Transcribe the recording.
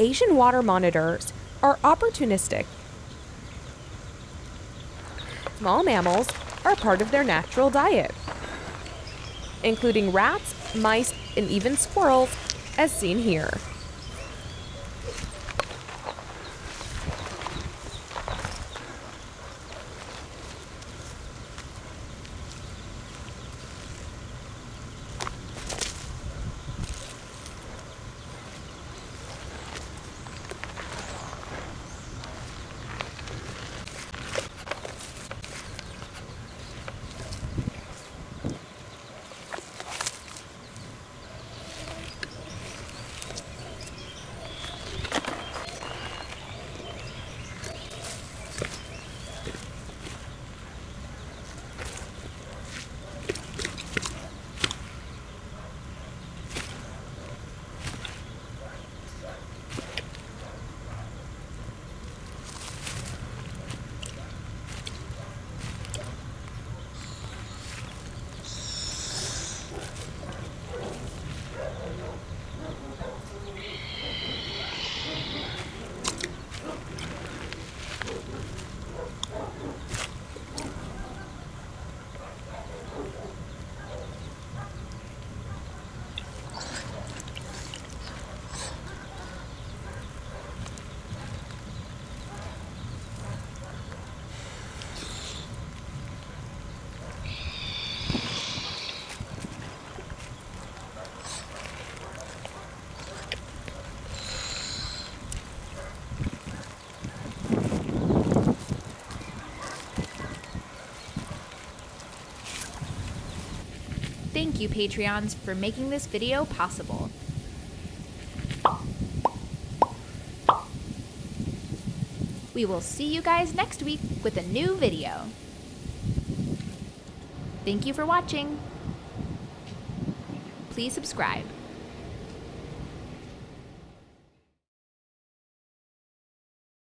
Asian water monitors are opportunistic. Small mammals are part of their natural diet, including rats, mice, and even squirrels, as seen here. Thank you, Patreons, for making this video possible. We will see you guys next week with a new video. Thank you for watching. Please subscribe.